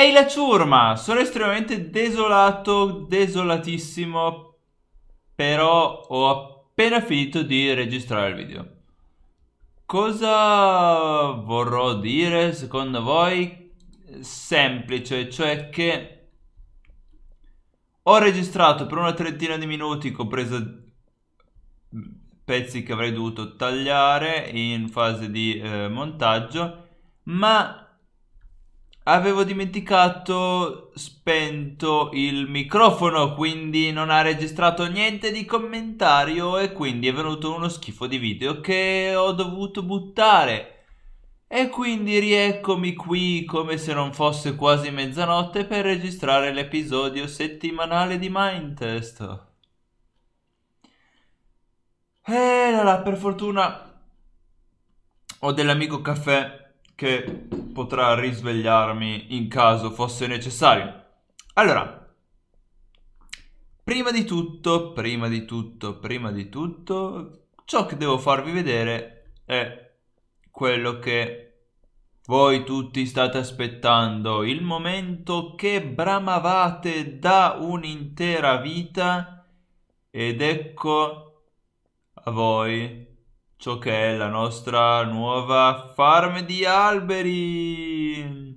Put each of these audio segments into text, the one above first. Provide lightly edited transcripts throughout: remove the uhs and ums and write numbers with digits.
Ehi la ciurma, sono estremamente desolato, desolatissimo, però ho appena finito di registrare il video. Cosa vorrò dire secondo voi? Semplice, cioè che ho registrato per una trentina di minuti, compresa pezzi che avrei dovuto tagliare in fase di montaggio, ma avevo dimenticato spento il microfono, quindi non ha registrato niente di commentario e quindi è venuto uno schifo di video che ho dovuto buttare. E quindi rieccomi qui come se non fosse quasi mezzanotte per registrare l'episodio settimanale di Minetest. Là, per fortuna ho dell'amico caffè che potrà risvegliarmi in caso fosse necessario. Allora, prima di tutto, ciò che devo farvi vedere è quello che voi tutti state aspettando, il momento che bramavate da un'intera vita, ed ecco a voi ciò che è la nostra nuova farm di alberi.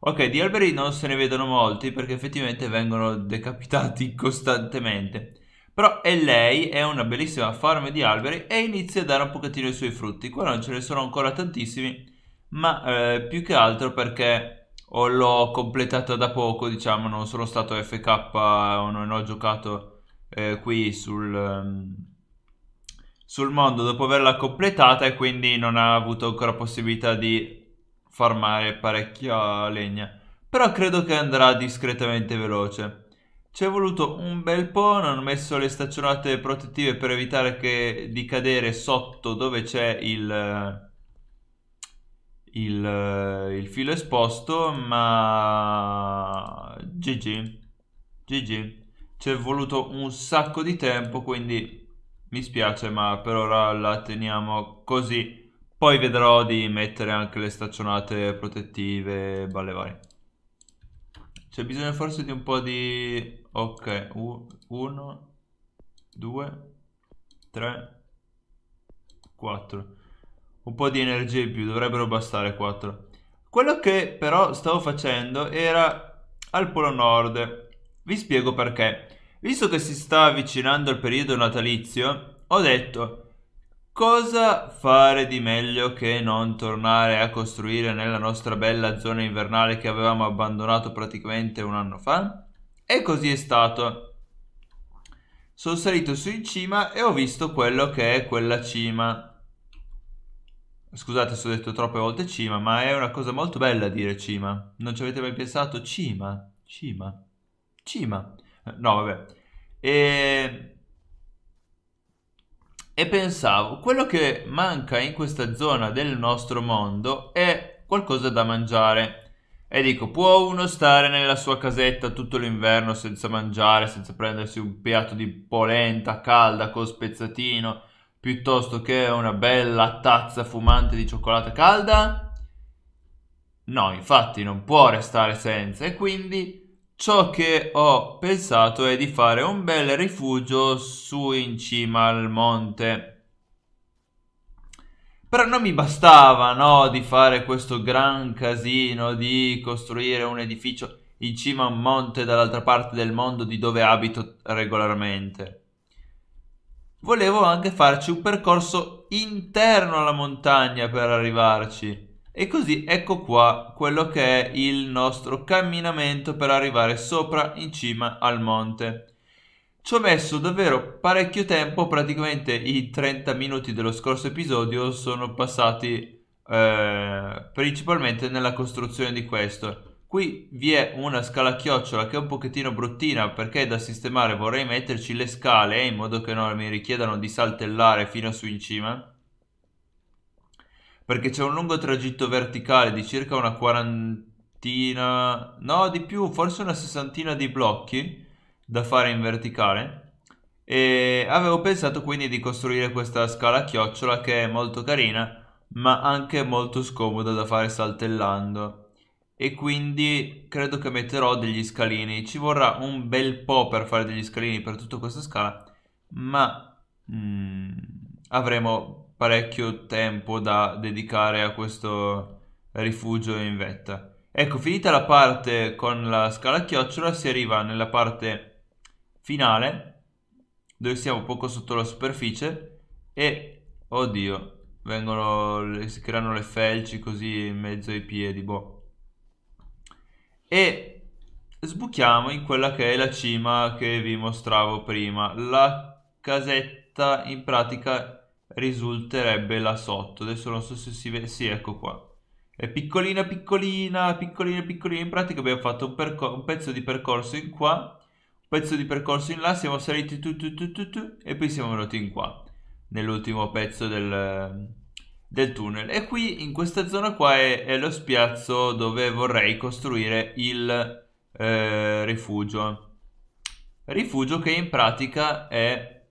Ok, di alberi non se ne vedono molti perché effettivamente vengono decapitati costantemente, però è lei, è una bellissima farm di alberi e inizia a dare un pochettino i suoi frutti. Qua non ce ne sono ancora tantissimi, ma più che altro perché l'ho completata da poco, diciamo, non sono stato FK, non ho giocato qui sul mondo dopo averla completata e quindi non ha avuto ancora possibilità di farmare parecchia legna, però credo che andrà discretamente veloce. Ci è voluto un bel po', non ho messo le staccionate protettive per evitare di cadere sotto dove c'è il filo esposto, ma GG, ci è voluto un sacco di tempo, quindi mi spiace, ma per ora la teniamo così. Poi vedrò di mettere anche le staccionate protettive, balle varie. C'è bisogno forse di un po' di... Ok, 1, 2, 3, 4. Un po' di energia in più, dovrebbero bastare 4. Quello che però stavo facendo era al Polo Nord. Vi spiego perché. Visto che si sta avvicinando il periodo natalizio, ho detto: cosa fare di meglio che non tornare a costruire nella nostra bella zona invernale che avevamo abbandonato praticamente un anno fa? E così è stato. Sono salito su in cima e ho visto quello che è quella cima. Scusate se ho detto troppe volte cima, ma è una cosa molto bella dire cima. Non ci avete mai pensato? Cima. No, vabbè. E pensavo, quello che manca in questa zona del nostro mondo è qualcosa da mangiare. E dico, può uno stare nella sua casetta tutto l'inverno senza mangiare, senza prendersi un piatto di polenta calda con spezzatino, piuttosto che una bella tazza fumante di cioccolata calda? No, infatti non può restare senza, e quindi ciò che ho pensato è di fare un bel rifugio su in cima al monte. Però non mi bastava, no, di fare questo gran casino di costruire un edificio in cima a un monte dall'altra parte del mondo di dove abito regolarmente. Volevo anche farci un percorso interno alla montagna per arrivarci. E così ecco qua quello che è il nostro camminamento per arrivare sopra in cima al monte. Ci ho messo davvero parecchio tempo, praticamente i 30 minuti dello scorso episodio sono passati principalmente nella costruzione di questo. Qui vi è una scala chiocciola che è un pochettino bruttina perché è da sistemare, vorrei metterci le scale in modo che non mi richiedano di saltellare fino su in cima, perché c'è un lungo tragitto verticale di circa una quarantina, no di più, forse una sessantina di blocchi da fare in verticale, e avevo pensato quindi di costruire questa scala chiocciola che è molto carina ma anche molto scomoda da fare saltellando. e quindi credo che metterò degli scalini. Ci vorrà un bel po' per fare degli scalini per tutta questa scala, ma avremo parecchio tempo da dedicare a questo rifugio in vetta. Ecco, finita la parte con la scala a chiocciola si arriva nella parte finale dove siamo poco sotto la superficie e oddio, si creano le felci così in mezzo ai piedi, boh. E sbuchiamo in quella che è la cima che vi mostravo prima. La casetta in pratica risulterebbe là sotto. Adesso non so se si vede, sì, ecco qua. È piccolina, piccolina, piccolina, piccolina. In pratica abbiamo fatto un pezzo di percorso in qua, un pezzo di percorso in là, siamo saliti tu, e poi siamo venuti in qua, nell'ultimo pezzo del tunnel. E qui, in questa zona qua, è lo spiazzo dove vorrei costruire il rifugio. Rifugio che in pratica è...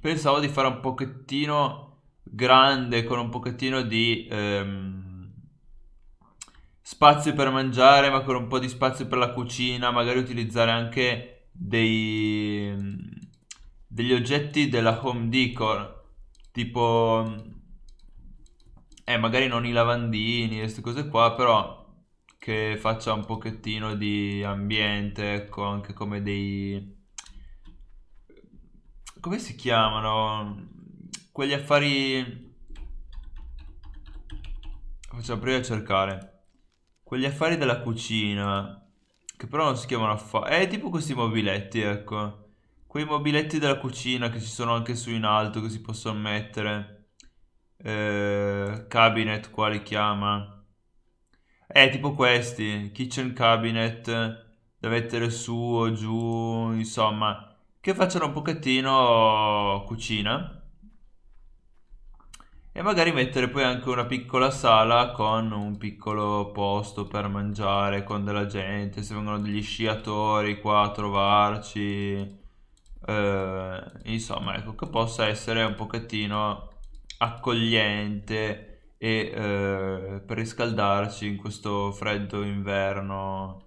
pensavo di fare un pochettino grande, con un pochettino di... spazio per mangiare, ma con un po' di spazio per la cucina, magari utilizzare anche degli oggetti della home decor, tipo magari non i lavandini, queste cose qua, però che faccia un pochettino di ambiente, ecco, anche come come si chiamano? Quegli affari, facciamo prima a cercare quegli affari della cucina, che però non si chiamano affari, tipo questi mobiletti, ecco, quei mobiletti della cucina che ci sono anche su in alto, che si possono mettere, cabinet qua li chiama, tipo questi, kitchen cabinet, da mettere su o giù, insomma, che facciano un pochettino cucina. E magari mettere poi anche una piccola sala con un piccolo posto per mangiare, con della gente, se vengono degli sciatori qua a trovarci, insomma, ecco, che possa essere un pochettino accogliente e per riscaldarci in questo freddo inverno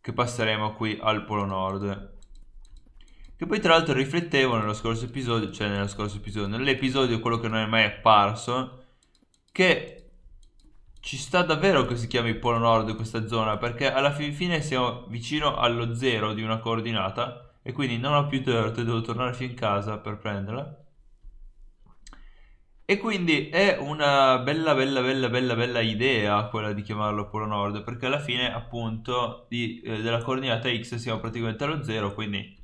che passeremo qui al Polo Nord. Che poi tra l'altro riflettevo nello scorso episodio, nell'episodio quello che non è mai apparso, che ci sta davvero che si chiami Polo Nord questa zona, perché alla fine siamo vicino allo zero di una coordinata e quindi non ho più dirt e devo tornare fino in casa per prenderla. E quindi è una bella idea quella di chiamarlo Polo Nord, perché alla fine appunto della coordinata X siamo praticamente allo zero, quindi...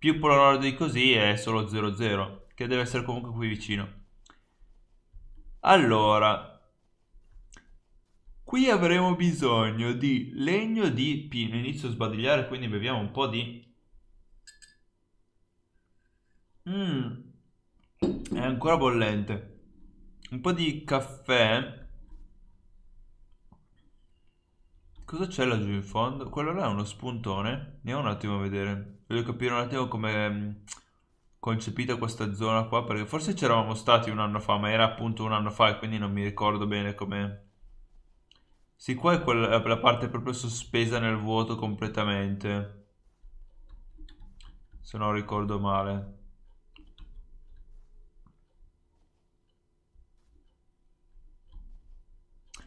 più Polo Nord di così è solo 00, che deve essere comunque qui vicino. Allora, qui avremo bisogno di legno di pino. Inizio a sbadigliare, quindi beviamo un po' di... è ancora bollente. Un po' di caffè. Cosa c'è laggiù in fondo? Quello là è uno spuntone. Andiamo un attimo a vedere. Voglio capire un attimo come è concepita questa zona qua, perché forse c'eravamo stati un anno fa, ma era appunto un anno fa e quindi non mi ricordo bene come... Sì, qua è la parte proprio sospesa nel vuoto completamente, se non ricordo male.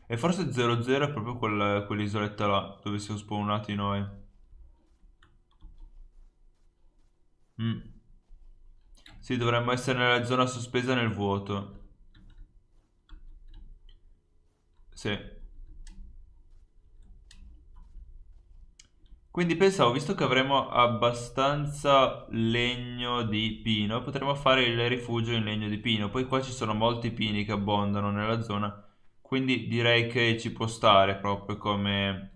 E forse 00 è proprio quell'isoletta là, dove siamo spawnati noi. Sì, dovremmo essere nella zona sospesa nel vuoto. Sì. Quindi pensavo, visto che avremo abbastanza legno di pino, potremmo fare il rifugio in legno di pino. Poi qua ci sono molti pini che abbondano nella zona, quindi direi che ci può stare proprio come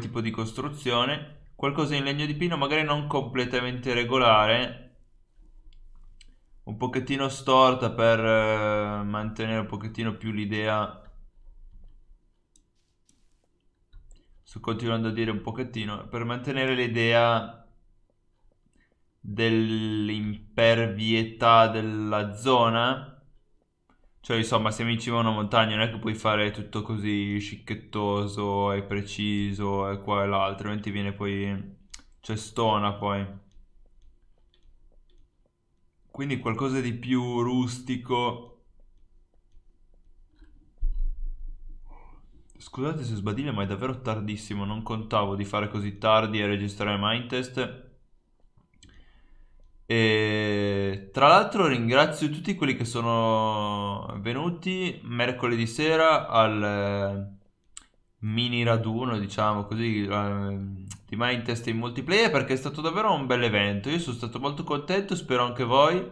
tipo di costruzione. Qualcosa in legno di pino, magari non completamente regolare, un pochettino storta per mantenere un pochettino più l'idea. Sto continuando a dire un pochettino, per mantenere l'idea dell'impervietà della zona. Cioè insomma, siamo in cima a una montagna, non è che puoi fare tutto così scicchettoso e preciso e qua e là, altrimenti viene poi, cioè stona poi. Quindi qualcosa di più rustico. Scusate se sbadiglio, ma è davvero tardissimo, non contavo di fare così tardi e registrare Minetest. E tra l'altro ringrazio tutti quelli che sono venuti mercoledì sera al mini raduno, diciamo così, di Minetest in multiplayer, perché è stato davvero un bel evento. Io sono stato molto contento, spero anche voi,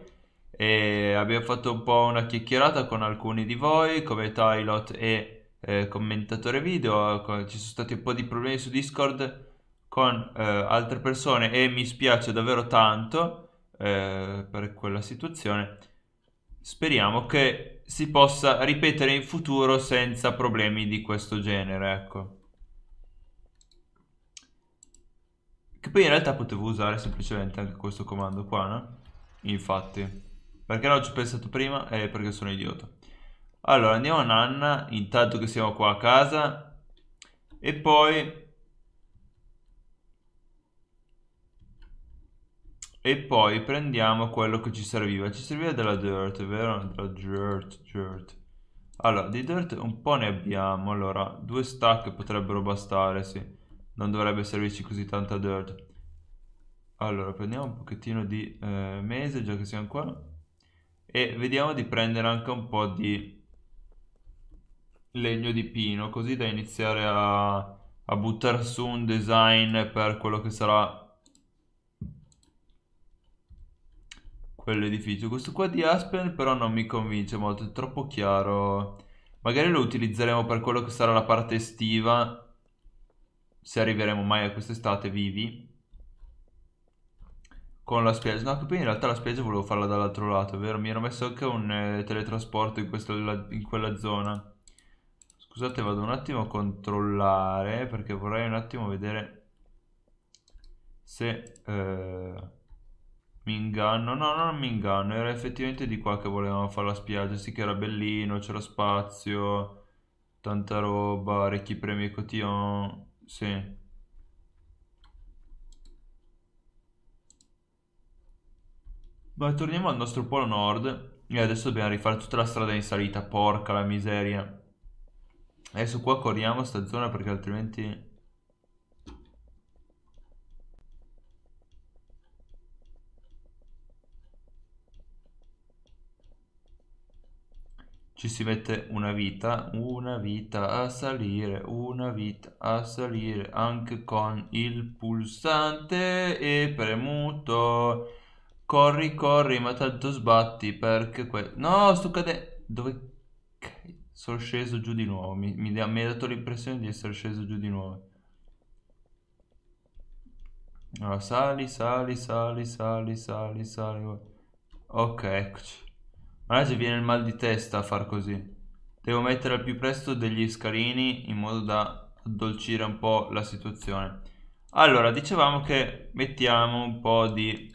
e abbiamo fatto un po' una chiacchierata con alcuni di voi come Tylot e commentatore video. Ci sono stati un po' di problemi su Discord con altre persone e mi spiace davvero tanto per quella situazione. Speriamo che si possa ripetere in futuro senza problemi di questo genere, ecco. Che poi in realtà potevo usare semplicemente anche questo comando qua, no? Infatti, perché non ci ho pensato prima? Perché sono idiota. Allora andiamo a nanna intanto che siamo qua a casa, e poi prendiamo quello che ci serviva. Ci serviva della dirt, vero? Della dirt. Allora, di dirt un po' ne abbiamo. Allora, 2 stack potrebbero bastare, sì. Non dovrebbe servirci così tanta dirt. Allora, prendiamo un pochettino di mese, già che siamo qua. E vediamo di prendere anche un po' di legno di pino, così da iniziare a buttare su un design per quello che sarà quell'edificio. Questo qua di Aspen però non mi convince molto, è troppo chiaro. Magari lo utilizzeremo per quello che sarà la parte estiva, se arriveremo mai a quest'estate vivi, con la spiaggia. No, che poi in realtà la spiaggia volevo farla dall'altro lato, vero? Mi ero messo anche un teletrasporto in quella zona. Scusate, vado un attimo a controllare, perché vorrei un attimo vedere se... mi inganno, no, non mi inganno, era effettivamente di qua che volevamo fare la spiaggia, sì che era bellino, c'era spazio, tanta roba, ricchi premi e cotillon, sì. Ma torniamo al nostro polo nord, e adesso dobbiamo rifare tutta la strada in salita, porca la miseria. Adesso qua corriamo sta zona perché altrimenti... ci si mette una vita a salire, anche con il pulsante e premuto. Corri, corri, ma tanto sbatti perché... no, sto cadendo... dove... sono sceso giù di nuovo, mi ha dato l'impressione di essere sceso giù di nuovo. Allora, sali. Ok, eccoci. Ma oggi viene il mal di testa a far così. Devo mettere al più presto degli scalini in modo da addolcire un po' la situazione. Allora, dicevamo che mettiamo un po' di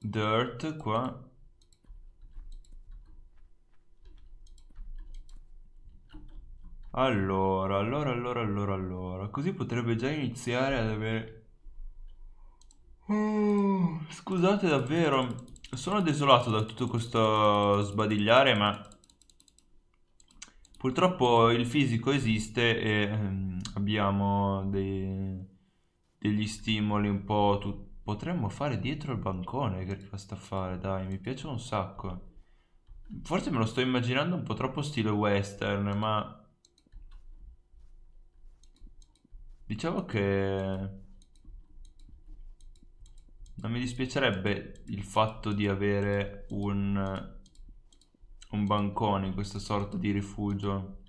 dirt qua. Allora. Così potrebbe già iniziare ad avere... scusate davvero, sono desolato da tutto questo sbadigliare, ma purtroppo il fisico esiste e abbiamo degli stimoli un po'... potremmo fare dietro il bancone, che basta fare, dai, mi piace un sacco. Forse me lo sto immaginando un po' troppo stile western, ma diciamo che... non mi dispiacerebbe il fatto di avere un bancone in questa sorta di rifugio.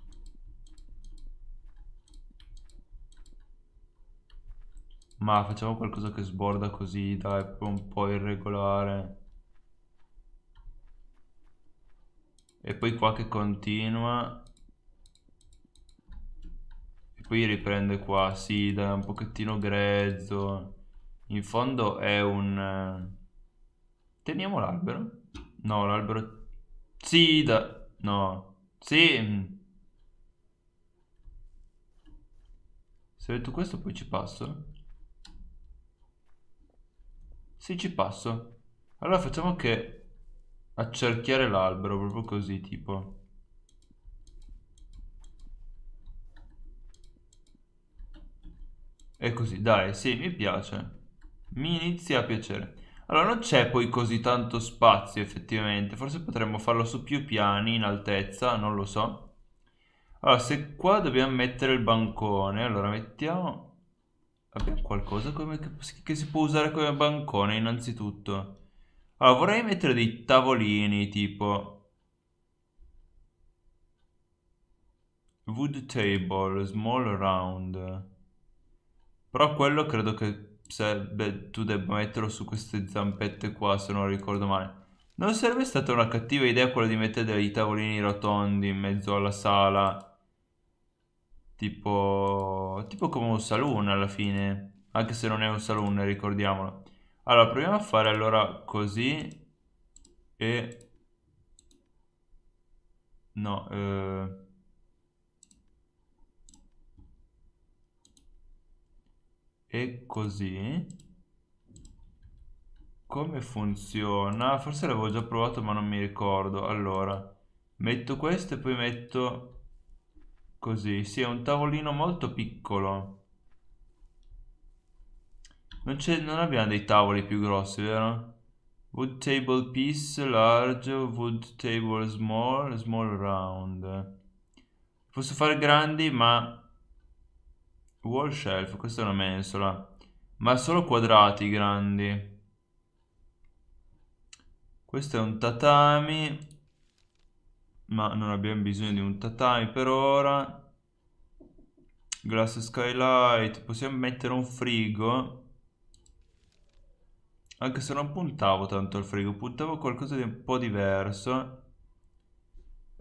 Ma facciamo qualcosa che sborda così, dai, un po' irregolare. E poi qua che continua. E poi riprende qua, sì, dai, un pochettino grezzo. In fondo è un... teniamo l'albero? No, l'albero... Sì, da... No. Sì. Se ho detto questo poi ci passo. Sì, ci passo. Allora facciamo che... accerchiare l'albero, proprio così, tipo... E così, dai, sì, mi piace. Mi inizia a piacere. Allora, non c'è poi così tanto spazio, effettivamente. Forse potremmo farlo su più piani, in altezza, non lo so. Allora, se qua dobbiamo mettere il bancone, allora mettiamo... Abbiamo qualcosa come che si può usare come bancone, innanzitutto. Allora, vorrei mettere dei tavolini, tipo... Wood table, small round... Però quello credo che sarebbe, tu debba metterlo su queste zampette qua, se non ricordo male. Non sarebbe stata una cattiva idea quella di mettere dei tavolini rotondi in mezzo alla sala. Tipo come un saloon alla fine. Anche se non è un saloon, ricordiamolo. Allora, proviamo a fare allora così. E... No, E così. Come funziona? Forse l'avevo già provato ma non mi ricordo. Allora, metto questo e poi metto così. Sì, è un tavolino molto piccolo. Non abbiamo dei tavoli più grossi, vero? Wood table piece large, wood table small, small round. Posso fare grandi ma... Wall shelf, questa è una mensola, ma solo quadrati grandi. Questo è un tatami, ma non abbiamo bisogno di un tatami per ora. Glass skylight, possiamo mettere un frigo. Anche se non puntavo tanto al frigo, puntavo qualcosa di un po' diverso.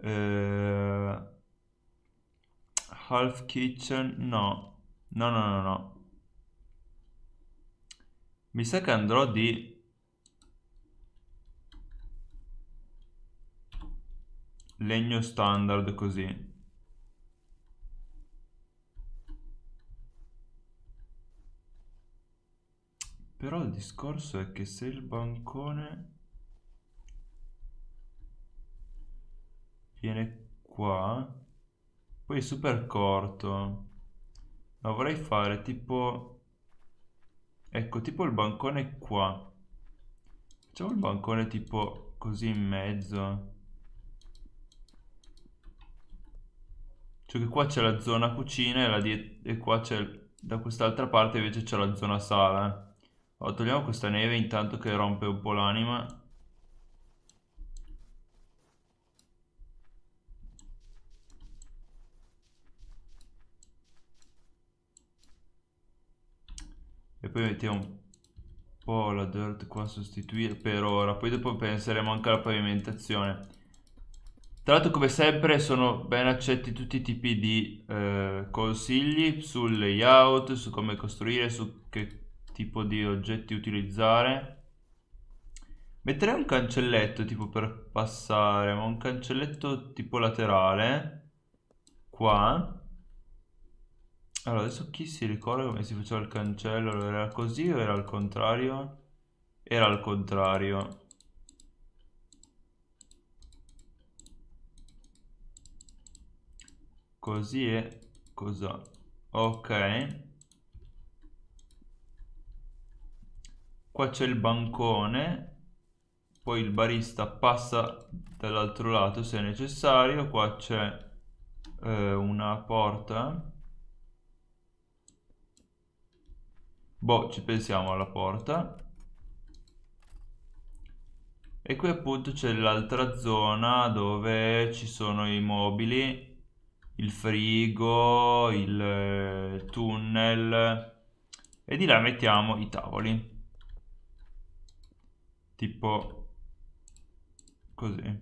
Half kitchen, no. No. Mi sa che andrò di... legno standard così. Però il discorso è che se il bancone... viene qua... poi è super corto. No, vorrei fare tipo... ecco, tipo il bancone qua. Facciamo il bancone tipo così in mezzo. Cioè che qua c'è la zona cucina e, qua c'è... da quest'altra parte invece c'è la zona sala. Allora, togliamo questa neve intanto che rompe un po' l'anima. E poi mettiamo un po' la dirt qua a sostituire per ora. Poi dopo penseremo anche alla pavimentazione. Tra l'altro, come sempre, sono ben accetti tutti i tipi di consigli sul layout, su come costruire, su che tipo di oggetti utilizzare. Metterei un cancelletto tipo per passare, ma un cancelletto tipo laterale qua. Allora, adesso chi si ricorda come si faceva il cancello? Allora, era così o era al contrario? Era al contrario. Così e cos'ha? Ok. Qua c'è il bancone. Poi il barista passa dall'altro lato se necessario. Qua c'è una porta. Boh, ci pensiamo alla porta. E qui appunto c'è l'altra zona dove ci sono i mobili, il frigo, il tunnel. E di là mettiamo i tavoli. Tipo così.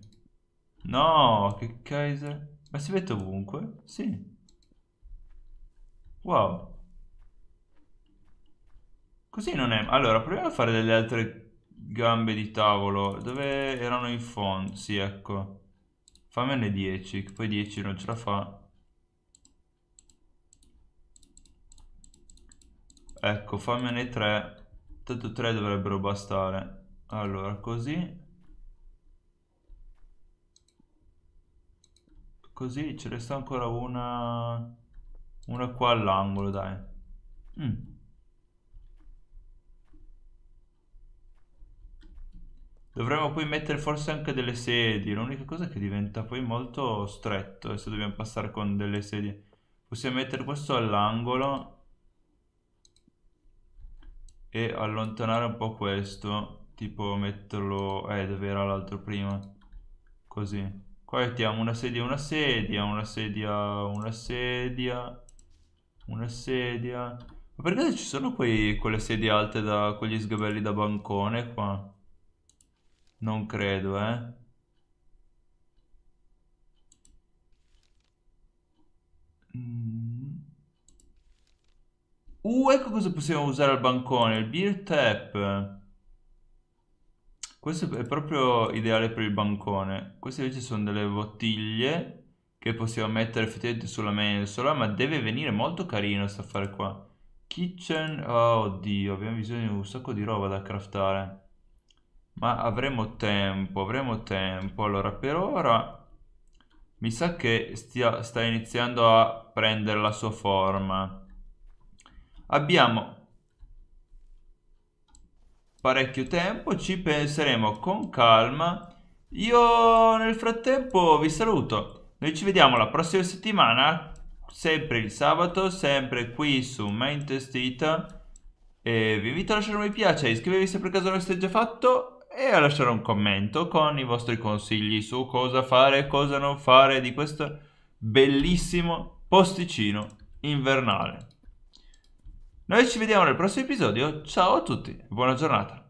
No, che Kaiser. Ma si mette ovunque? Sì. Wow. Così non è... Allora, proviamo a fare delle altre gambe di tavolo, dove erano in fondo? Sì, ecco, fammene 10, che poi 10 non ce la fa. Ecco, fammene 3, tanto 3 dovrebbero bastare. Allora, così. Così ce ne sta ancora una qua all'angolo, dai. Dovremmo poi mettere forse anche delle sedie. L'unica cosa è che diventa poi molto stretto. Adesso dobbiamo passare con delle sedie. Possiamo mettere questo all'angolo e allontanare un po' questo. Tipo metterlo... dove era l'altro prima? Così. Qua mettiamo una sedia, una sedia, una sedia, una sedia, una sedia. Ma perché ci sono quelle sedie alte da... quegli sgabelli da bancone qua? Non credo, eh. Ecco cosa possiamo usare al bancone, il beer tap. Questo è proprio ideale per il bancone. Queste invece sono delle bottiglie che possiamo mettere effettivamente sulla mensola, ma deve venire molto carino sta affare qua. Kitchen, oh oddio, abbiamo bisogno di un sacco di roba da craftare. Ma avremo tempo, avremo tempo. Allora, per ora mi sa che sta iniziando a prendere la sua forma. Abbiamo parecchio tempo, ci penseremo con calma. Io nel frattempo vi saluto. Noi ci vediamo la prossima settimana, sempre il sabato, sempre qui su Minetest. E vi invito a lasciare un mi piace, iscrivetevi se per caso non l'avete già fatto e a lasciare un commento con i vostri consigli su cosa fare e cosa non fare di questo bellissimo posticino invernale. Noi ci vediamo nel prossimo episodio, ciao a tutti, buona giornata.